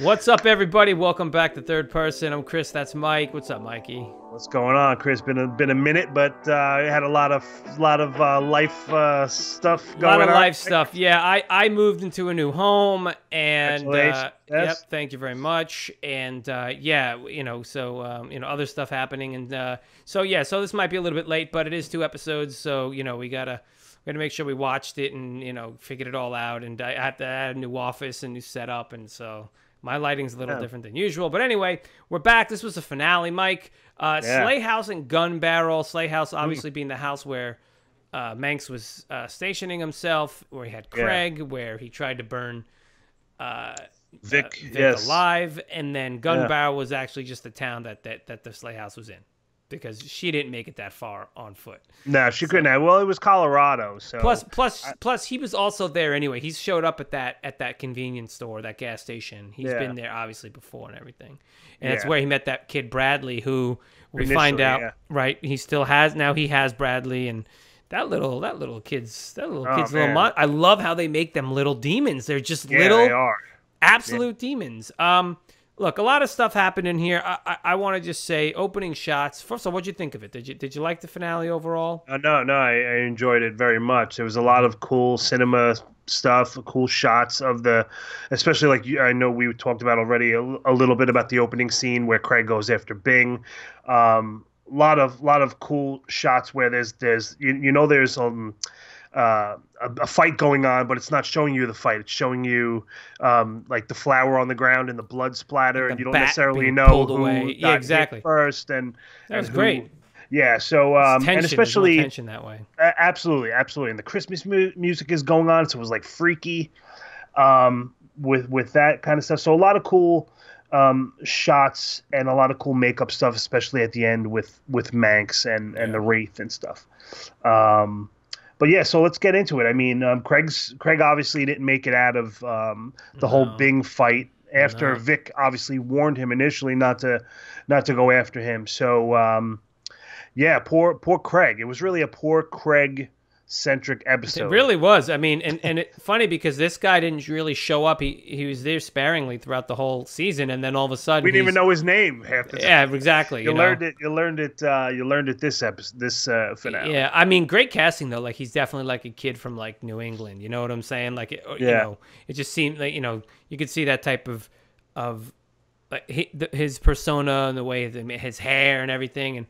What's up, everybody? Welcome back to Third Person. I'm Chris. That's Mike. What's up, Mikey? What's going on, Chris? Been a minute, but I had a lot of life stuff going on. A lot of life stuff. Yeah, I moved into a new home, and yes. Yep, thank you very much. And yeah, you know, so you know, other stuff happening, and so yeah, so this might be a little bit late, but it is 2 episodes, so you know, we gotta make sure we watched it and, you know, figured it all out. And I had to add a new office and new setup, and so my lighting's a little different than usual. But anyway, we're back. This was the finale, Mike. Sleigh House and Gun Barrel. Sleigh House obviously being the house where Manx was stationing himself, where he had Craig, where he tried to burn Vic alive, and then Gun Barrel was actually just the town that the Sleigh House was in, because she didn't make it that far on foot. No, she couldn't have. Well, it was Colorado, so plus he was also there anyway. He's showed up at that convenience store, that gas station. He's been there obviously before and everything. And that's where he met that kid Bradley, who we find out right, he has Bradley, and that little kid's I love how they make them little demons. They're just absolute demons. Look, a lot of stuff happened in here. I want to just say, opening shots. First of all, what'd you think of it? Did you like the finale overall? No, I enjoyed it very much. There was a lot of cool cinema stuff, cool shots of the, especially like I know we talked about already a little bit about the opening scene where Craig goes after Bing. Lot of cool shots where there's a fight going on, but it's not showing you the fight. It's showing you like the flour on the ground and the blood splatter, and you don't necessarily know who got first. And that was great. Yeah, so and especially tension that way. Absolutely. And the Christmas music is going on, so it was like freaky with that kind of stuff. So a lot of cool shots and a lot of cool makeup stuff, especially at the end with Manx and the Wraith and stuff. But yeah, so let's get into it. I mean, Craig obviously didn't make it out of the whole Bing fight after Vic obviously warned him initially not to go after him. So yeah, poor Craig. It was really a poor Craig-centric episode. It really was. I mean, and it's funny because this guy didn't really show up. He was there sparingly throughout the whole season, and then all of a sudden we didn't even know his name half the time. Yeah, exactly. You learned it this episode, this finale. Yeah, I mean, great casting though. Like, he's definitely like a kid from like New England. You know what I'm saying? Like, it just seemed like, you know, you could see that type of like his persona and the way his hair and everything. And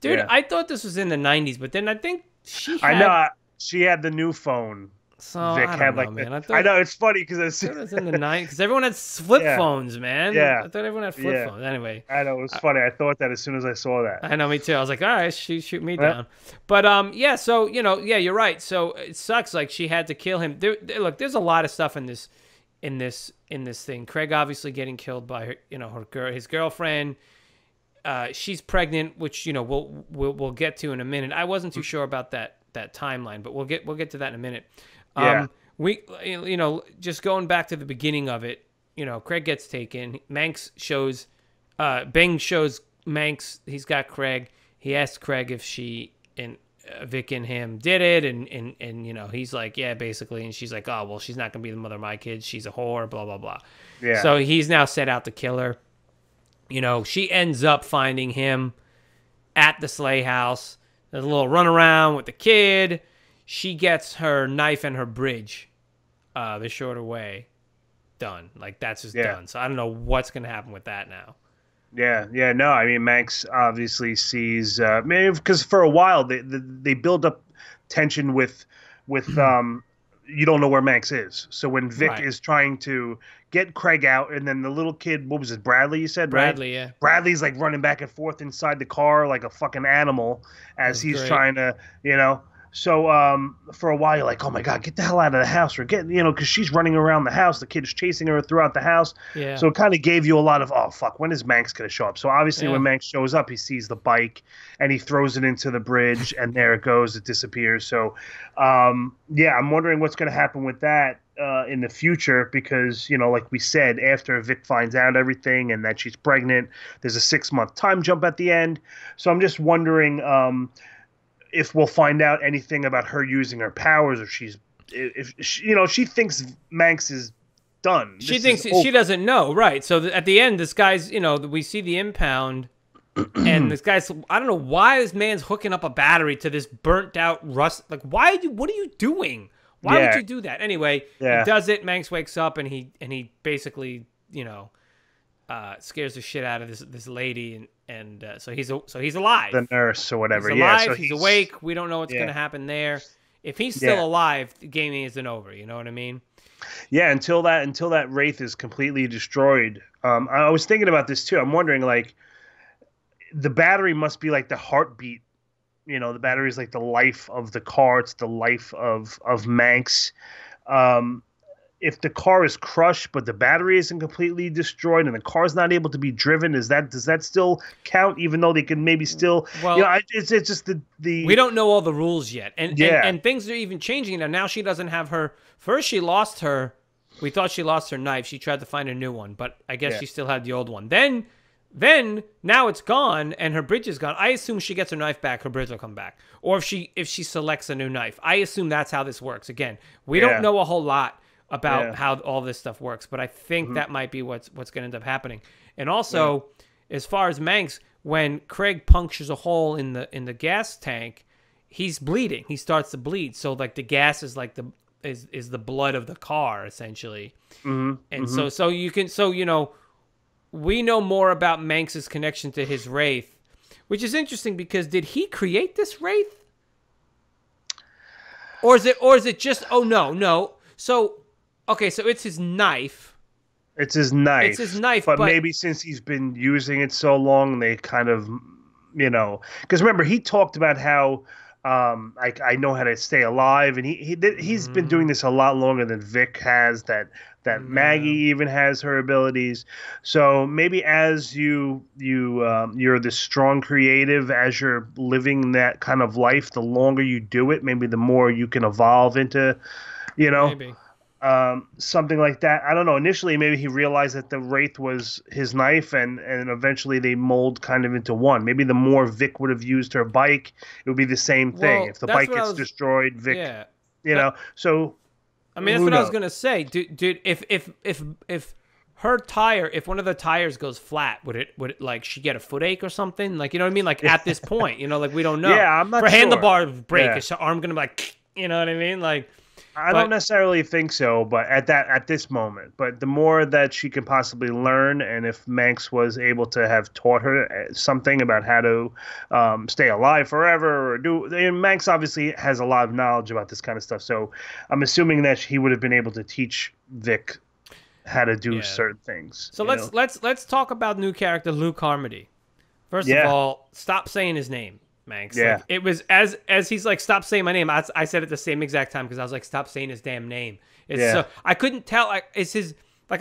dude, I thought this was in the 90s, but then I think she had the new phone. So Vic I don't know, man. I know, it's funny because it was in the 90s because everyone had flip phones, man. Yeah, I thought everyone had flip phones. Anyway, I know, it was funny. I thought that as soon as I saw that. I know, me too. I was like, all right, shoot me down. But yeah. So you know, yeah, you're right. So it sucks. Like, she had to kill him. Look, there's a lot of stuff in this thing. Craig obviously getting killed by his girlfriend. She's pregnant, which, you know, we'll get to in a minute. I wasn't too sure about that timeline, but we'll get to that in a minute. You know, just going back to the beginning of it, you know, Craig gets taken. Bing shows Manx he's got Craig. He asks Craig if she and Vic and him did it, and you know, he's like, yeah, basically, and she's like, oh well, she's not gonna be the mother of my kids. She's a whore, blah blah blah. Yeah. So he's now set out to kill her. You know, she ends up finding him at the Sleigh House. There's a little runaround with the kid. She gets her knife and her bridge, the shorter way, done. Like, that's just done. So I don't know what's going to happen with that now. Yeah, no, I mean, Manx obviously sees, maybe because for a while they build up tension with you don't know where Manx is. So when Vic is trying to get Craig out, and then the little kid, what was it, Bradley, you said? Bradley, right? Yeah. Bradley's like running back and forth inside the car like a fucking animal as he's trying to, you know. So for a while, you're like, oh my God, get the hell out of the house. Or get, you know, because she's running around the house. The kid's chasing her throughout the house. Yeah. So it kind of gave you a lot of, oh fuck, when is Manx going to show up? So obviously when Manx shows up, he sees the bike and he throws it into the bridge, and there it goes. It disappears. So yeah, I'm wondering what's going to happen with that in the future, because, you know, like we said, after Vic finds out everything and that she's pregnant, there's a 6-month time jump at the end. So I'm just wondering if we'll find out anything about her using her powers, or if she, you know, she thinks Manx is done. She thinks she doesn't know, right? So at the end, this guy's, you know, we see the impound, and this guy's, I don't know why this man's hooking up a battery to this burnt out rust. Like, why? What are you doing? Why would you do that? Anyway, he does it. Manx wakes up, and he basically, you know, scares the shit out of this lady, and so he's alive. The nurse or whatever. He's alive. So he's awake. We don't know what's gonna happen there. If he's still alive, the game isn't over. You know what I mean? Yeah. Until that wraith is completely destroyed. I was thinking about this too. I'm wondering, like, the battery must be like the heartbeat. You know, the battery is like the life of the car. It's the life of Manx. If the car is crushed, but the battery isn't completely destroyed, and the car's not able to be driven, does that still count? Even though they can maybe still, well, you know, it's just the we don't know all the rules yet, and things are even changing now. Now she doesn't have her. First, she lost her. We thought she lost her knife. She tried to find a new one, but I guess she still had the old one. Then now it's gone, and her bridge is gone. I assume she gets her knife back, her bridge will come back, or if she selects a new knife. I assume that's how this works. Again, we don't know a whole lot about how all this stuff works, but I think that might be what's going to end up happening. And also, as far as Manx, when Craig punctures a hole in the gas tank, he's bleeding. He starts to bleed. So like the gas is like is the blood of the car essentially. And so you can you know. We know more about Manx's connection to his wraith, which is interesting because did he create this wraith, or is it just So okay, so it's his knife. But maybe since he's been using it so long, they kind of, you know, because remember he talked about how I know how to stay alive, and he's been doing this a lot longer than Vic has. That Maggie even has her abilities. So maybe as you're this strong creative, as you're living that kind of life, the longer you do it, maybe the more you can evolve into, you know, maybe. Something like that. I don't know. Initially, maybe he realized that the wraith was his knife, and eventually they mold kind of into one. Maybe the more Vic would have used her bike, it would be the same thing. Well, if the bike gets destroyed, Vic, you know, so... I mean, that's what I was gonna say, dude. If her tire, if one of the tires goes flat, would it like she get a footache or something? Like, you know what I mean? Like at this point, you know, like we don't know. Yeah, I'm not sure. Her handlebar break, is her arm gonna be like, you know what I mean? Like, I don't necessarily think so, but at this moment, but the more that she can possibly learn, and if Manx was able to have taught her something about how to stay alive forever, or and Manx obviously has a lot of knowledge about this kind of stuff, so I'm assuming that he would have been able to teach Vic how to do certain things. So let's talk about new character Luke Carmody. First of all, stop saying his name. Manx. Yeah. Like, it was as he's like, stop saying my name. I said it the same exact time because I was like, stop saying his damn name. So I couldn't tell. I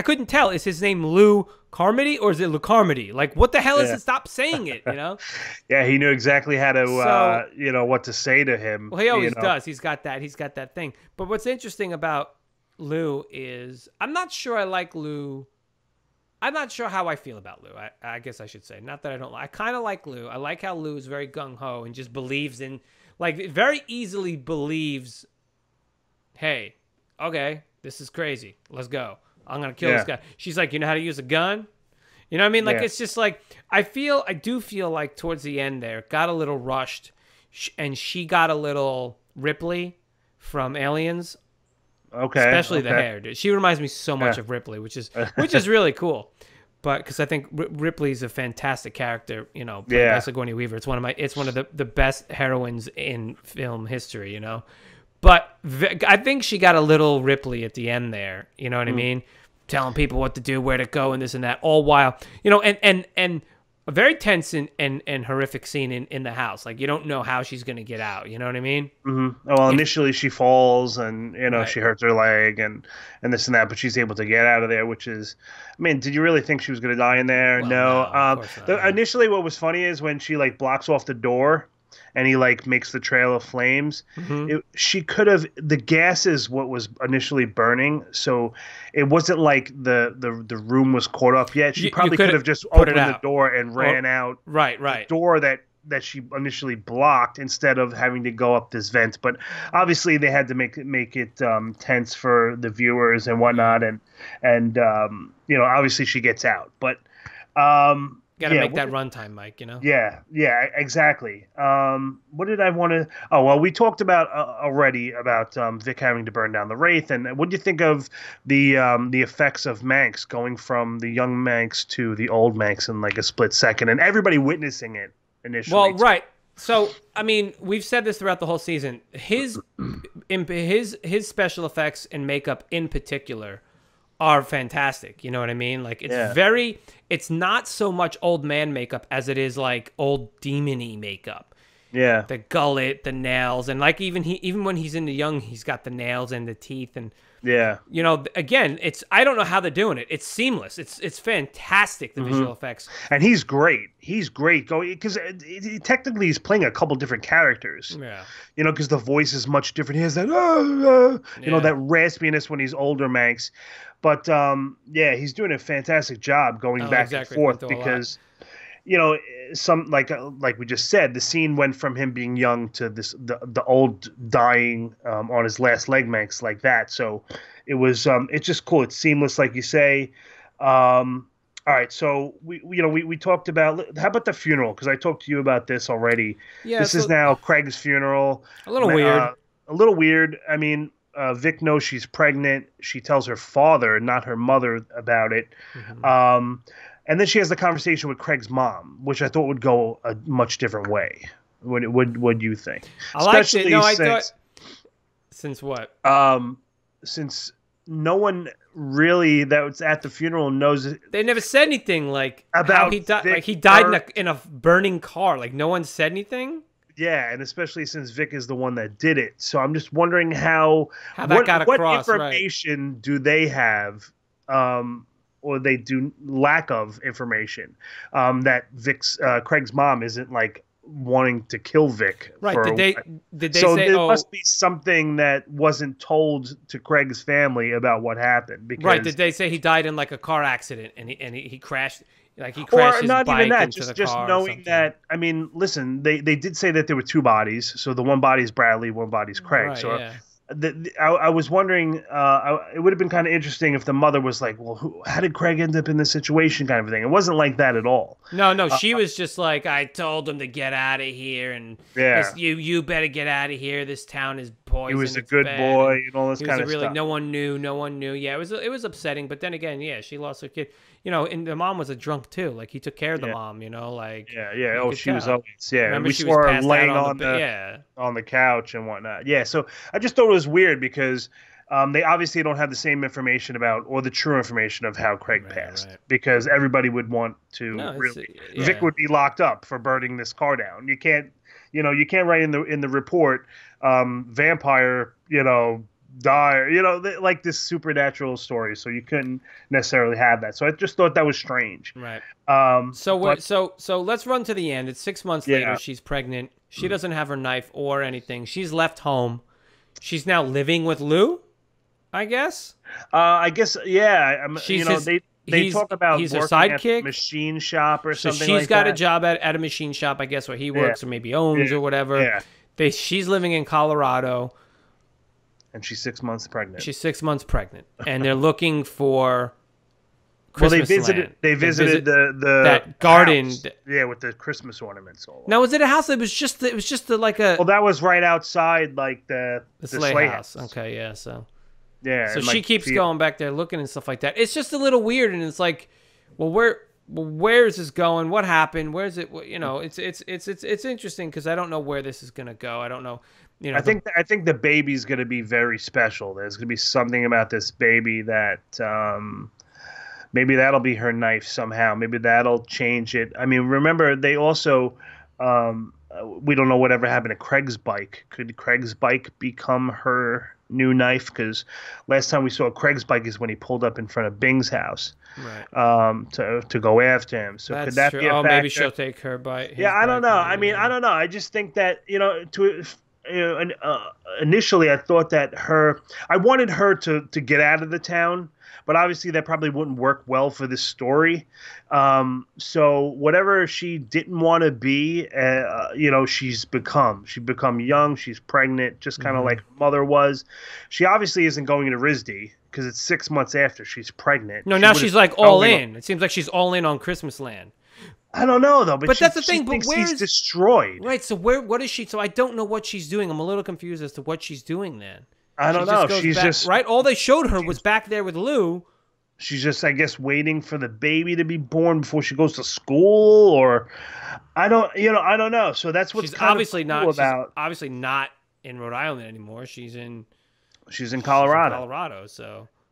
couldn't tell. Is his name Lou Carmody or is it Luke Carmody? Like, what the hell is it? Stop saying it. You know. He knew exactly how to you know what to say to him. Well, he always does. He's got that thing. But what's interesting about Lou is I'm not sure I like Lou. I'm not sure how I feel about Lou. I guess I should say. Not that I don't like. I kind of like Lou. I like how Lou is very gung-ho and just believes in... Like, very easily believes, hey, okay, this is crazy. Let's go. I'm going to kill this guy. She's like, you know how to use a gun? You know what I mean? Like, it's just like... I do feel like towards the end there, got a little rushed. And she got a little Ripley from Aliens. Okay. Especially the hair, dude. She reminds me so much of Ripley, which is really cool. But because I think Ripley's a fantastic character, you know. By Sigourney Weaver, it's one of the best heroines in film history, you know. But I think she got a little Ripley at the end there. You know what I mean? Telling people what to do, where to go, and this and that, all while, you know, and a very tense and horrific scene in the house. Like, you don't know how she's going to get out. You know what I mean? Mm-hmm. Well, initially she falls and, you know, she hurts her leg and this and that, but she's able to get out of there, which is, I mean, did you really think she was going to die in there? Well, no, initially what was funny is when she like blocks off the door and he like makes the trail of flames, she could have, the gas is what was initially burning. So it wasn't like the room was caught up yet. She probably could have just opened the door and ran out. Right. The door that that she initially blocked instead of having to go up this vent. But obviously they had to make it tense for the viewers and whatnot. And you know, obviously she gets out, but make that runtime, Mike, you know? Yeah, exactly. What did I want to... Oh, well, we talked about already about Vic having to burn down the Wraith, and what do you think of the effects of Manx going from the young Manx to the old Manx in like a split second, and everybody witnessing it initially? Well, right. So, I mean, we've said this throughout the whole season. His special effects and makeup in particular are fantastic. You know what I mean? Like, it's very... It's not so much old man makeup as it is like old demon-y makeup. Yeah. The gullet, the nails, and like even when he's in the young, he's got the nails and the teeth, and you know, again, it's, I don't know how they're doing it. It's seamless. It's fantastic, the visual effects. And he's great. He's great going, cuz technically he's playing a couple different characters. Yeah. You know, cuz the voice is much different. He has that you know, that raspiness when he's older Manx. But he's doing a fantastic job going back and forth because, you know, some like we just said, the scene went from him being young to the old dying on his last leg Manx like that. So it was it's just cool. It's seamless, like you say. All right, so we talked about, how about the funeral? Because I talked to you about this already. Yeah, this is now Craig's funeral. A little weird. A little weird. I mean, Vic knows she's pregnant. She tells her father, not her mother, about it. Mm-hmm. And then she has the conversation with Craig's mom, which I thought would go a much different way. What do you think? I liked it. No, since what? Since no one really that was at the funeral knows. They never said anything like about how he died. Like, he died in a burning car. Like, no one said anything. Yeah, and especially since Vic is the one that did it. So I'm just wondering what information do they have, or they do lack of information, that Vic's Craig's mom isn't like wanting to kill Vic. Right. Did they so say, there must be something that wasn't told to Craig's family about what happened. Because, right. Did they say he died in like a car accident and he crashed? Like, he crashed his bike into the car or something. Just knowing that, I mean, listen, they did say that there were two bodies. So the one body's Bradley, one body's Craig. Right, so I was wondering, it would have been kind of interesting if the mother was like, well, how did Craig end up in this situation kind of thing? It wasn't like that at all. No, she was just like, I told him to get out of here. And you better get out of here. This town is poison. He was a good boy and all this kind of stuff. No one knew. Yeah, it was upsetting. But then again, yeah, she lost her kid. You know, and the mom was a drunk too. Like, he took care of the mom. You know, like Oh, she was always Remember, we saw her laying on the couch and whatnot. Yeah, so I just thought it was weird because they obviously don't have the same information about, or the true information of, how Craig passed, because everybody would want to Vic would be locked up for burning this car down. You can't write in the report vampire. You know. Die, you know, like this supernatural story, so you couldn't necessarily have that. So I just thought that was strange. Right. So let's run to the end. It's 6 months later. She's pregnant. She doesn't have her knife or anything. She's left home. She's now living with Lou, I guess. They talk about he's working at a machine shop or something. She's got a job at a machine shop, I guess, where he works or maybe owns or whatever. Yeah. She's living in Colorado. And she's 6 months pregnant. And they're looking for Christmasland. They visited that garden. Yeah, with the Christmas ornaments. Now, was it a house? It was just Well, that was right outside, like the sleigh house. Okay, yeah. So she keeps going back there looking and stuff like that. It's just a little weird, and it's like, well, where is this going? What happened? Where is it? You know, it's interesting because I don't know where this is gonna go. I don't know. You know, I think the baby's going to be very special. There's going to be something about this baby that maybe that'll be her knife somehow. Maybe that'll change it. I mean, remember, they also we don't know whatever happened to Craig's bike. Could Craig's bike become her new knife? Because last time we saw Craig's bike is when he pulled up in front of Bing's house, right? To go after him. So that's could that true. Be a factor? Maybe she'll take her bike. I don't know. I mean, I don't know. I just think that, you know, initially I thought that I wanted her to get out of the town, but obviously that probably wouldn't work well for this story. So whatever she didn't want to be, she's become. She's become young. She's pregnant, just kind of like her mother was. She obviously isn't going to RISD because it's 6 months after she's pregnant. No, now she's like all in. It seems like she's all in on Christmasland. I don't know though, but that's the thing. But where is, he's destroyed? Right. So where? What is she? So I don't know what she's doing. I'm a little confused as to what she's doing then. I don't know. She's just right. All they showed her was back there with Lou. She's just, I guess, waiting for the baby to be born before she goes to school, or I don't know. So that's what's obviously not about. Obviously not in Rhode Island anymore. She's in Colorado.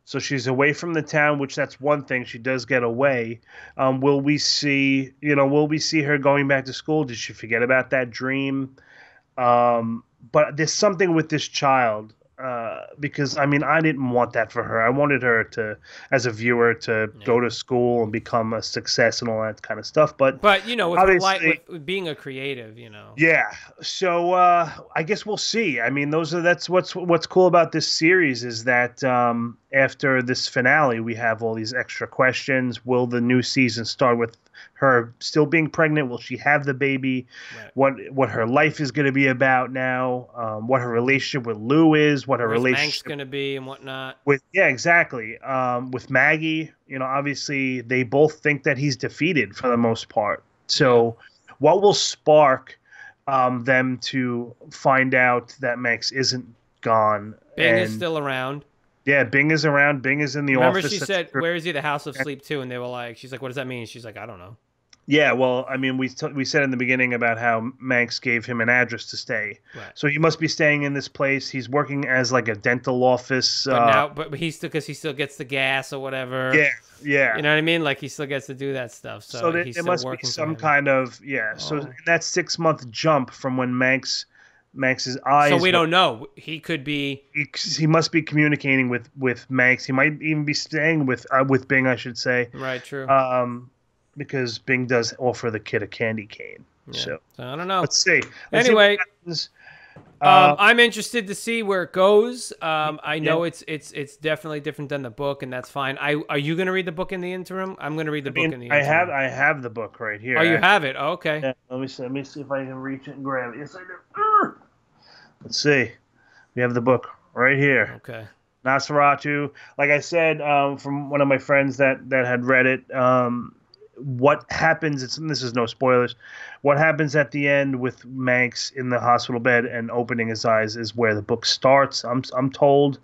So she's away from the town, which that's one thing. She does get away. Will we see her going back to school? Did she forget about that dream? But there's something with this child. Because I mean, I didn't want that for her. I wanted her to, as a viewer, to go to school and become a success and all that kind of stuff. But you know, with being a creative, you know. Yeah. So I guess we'll see. I mean, that's what's cool about this series is that after this finale, we have all these extra questions. Will the new season start with her still being pregnant? Will she have the baby? Right. What her life is going to be about now? What her relationship with Lou is? What her relationship going to be and whatnot? With Maggie, you know, obviously they both think that he's defeated for the most part. So, what will spark them to find out that Max isn't gone? Bing is still around. Yeah, Bing is around. Bing is in the office. Remember, she said, "Where is he? The House of Sleep too." And they were like, "She's like, what does that mean?" She's like, "I don't know." Yeah, well, I mean, we said in the beginning about how Manx gave him an address to stay, right. So he must be staying in this place. He's working as like a dental office, but he's still, because he still gets the gas or whatever. Yeah, yeah. You know what I mean? Like he still gets to do that stuff. So there must be some kind of So in that 6 month jump from when Max's eyes. So we don't know. He could be. He must be communicating with Max. He might even be staying with Bing, I should say. Right. True. Because Bing does offer the kid a candy cane. Yeah. So I don't know. Let's see. Anyway, I'm interested to see where it goes. I know it's definitely different than the book, and that's fine. Are you going to read the book in the interim? I'm going to read the book in the interim. I have the book right here. Oh, you have it. Oh, okay. Yeah, let me see if I can reach it and grab it. Yes, I do. Let's see. We have the book right here. Okay. Nosferatu. Like I said, from one of my friends that had read it, what happens, this is no spoilers, what happens at the end with Manx in the hospital bed and opening his eyes is where the book starts, I'm told.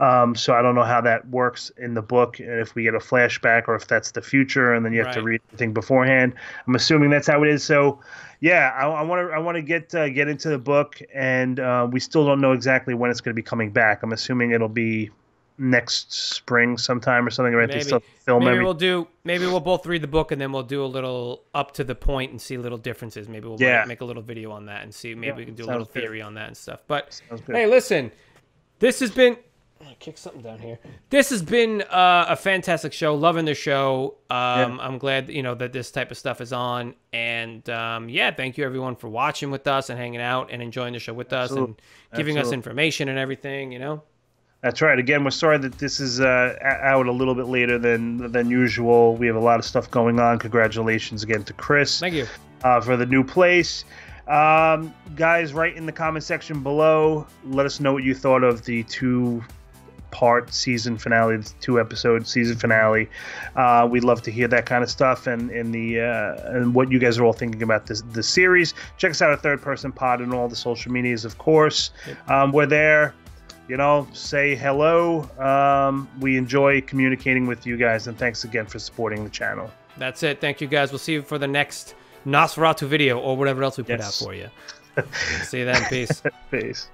So I don't know how that works in the book, and if we get a flashback or if that's the future and then you have to read everything beforehand. I'm assuming that's how it is. So yeah, I want to get into the book, and we still don't know exactly when it's going to be coming back. I'm assuming it'll be next spring sometime or something, right? Maybe we'll both read the book and then we'll do a little up to the point and see little differences. Maybe we'll make a little video on that and see. Maybe we can do a little theory on that and stuff. But hey, listen, this has been this has been a fantastic show. Loving the show. I'm glad that this type of stuff is on, and thank you everyone for watching with us and hanging out and enjoying the show with us and giving us information and everything, That's right. Again, we're sorry that this is out a little bit later than usual. We have a lot of stuff going on. Congratulations again to Chris. Thank you. For the new place. Guys, write in the comment section below. Let us know what you thought of the two-part season finale, the two-episode season finale. We'd love to hear that kind of stuff and what you guys are all thinking about this series. Check us out at Third Person Pod and all the social medias, of course. We're there. Say hello. We enjoy communicating with you guys, and thanks again for supporting the channel. That's it. Thank you, guys. We'll see you for the next Nosferatu video or whatever else we put out for you. See you then. Peace. Peace.